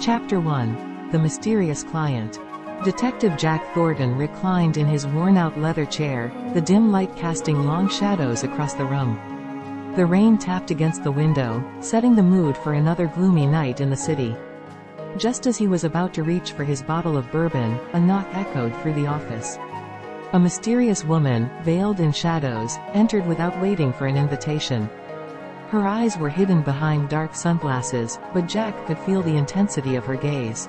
Chapter 1. The Mysterious Client. Detective Jack Thornton reclined in his worn-out leather chair, the dim light casting long shadows across the room. The rain tapped against the window, setting the mood for another gloomy night in the city. Just as he was about to reach for his bottle of bourbon, a knock echoed through the office. A mysterious woman, veiled in shadows, entered without waiting for an invitation. Her eyes were hidden behind dark sunglasses, but Jack could feel the intensity of her gaze.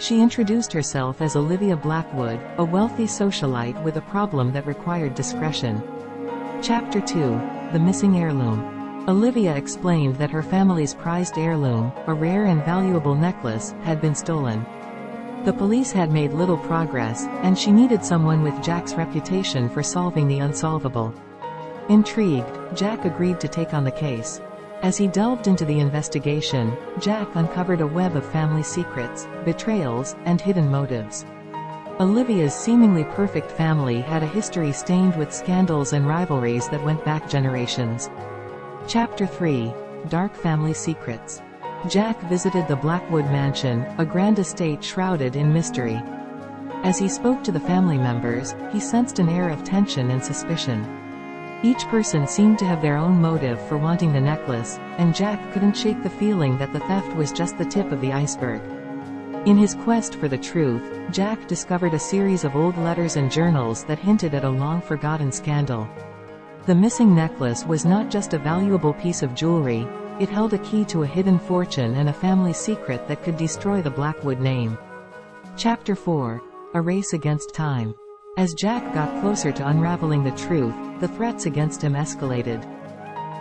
She introduced herself as Olivia Blackwood, a wealthy socialite with a problem that required discretion. Chapter 2. The Missing Heirloom. Olivia explained that her family's prized heirloom, a rare and valuable necklace, had been stolen. The police had made little progress, and she needed someone with Jack's reputation for solving the unsolvable. Intrigued, Jack agreed to take on the case. As he delved into the investigation, Jack uncovered a web of family secrets, betrayals, and hidden motives. Olivia's seemingly perfect family had a history stained with scandals and rivalries that went back generations. Chapter 3. Dark Family Secrets. Jack visited the Blackwood Mansion, a grand estate shrouded in mystery. As he spoke to the family members, he sensed an air of tension and suspicion. Each person seemed to have their own motive for wanting the necklace, and Jack couldn't shake the feeling that the theft was just the tip of the iceberg. In his quest for the truth, Jack discovered a series of old letters and journals that hinted at a long-forgotten scandal. The missing necklace was not just a valuable piece of jewelry, it held a key to a hidden fortune and a family secret that could destroy the Blackwood name. Chapter 4. A Race Against Time. As Jack got closer to unraveling the truth, the threats against him escalated.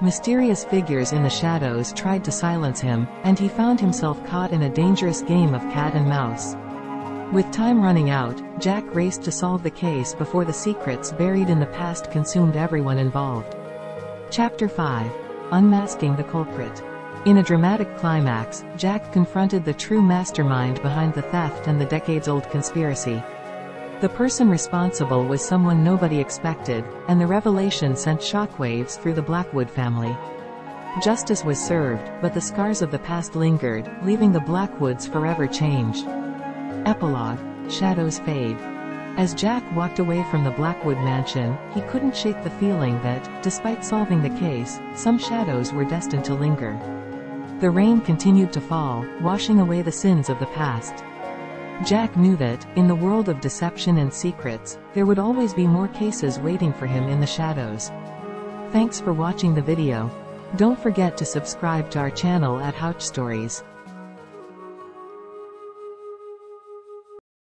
Mysterious figures in the shadows tried to silence him, and he found himself caught in a dangerous game of cat and mouse. With time running out, Jack raced to solve the case before the secrets buried in the past consumed everyone involved. Chapter 5. Unmasking the Culprit. In a dramatic climax, Jack confronted the true mastermind behind the theft and the decades-old conspiracy. The person responsible was someone nobody expected, and the revelation sent shockwaves through the Blackwood family. Justice was served, but the scars of the past lingered, leaving the Blackwoods forever changed. Epilogue. Shadows Fade. As Jack walked away from the Blackwood mansion, he couldn't shake the feeling that, despite solving the case, some shadows were destined to linger. The rain continued to fall, washing away the sins of the past. Jack knew that, in the world of deception and secrets, there would always be more cases waiting for him in the shadows. Thanks for watching the video. Don't forget to subscribe to our channel at HouchStories.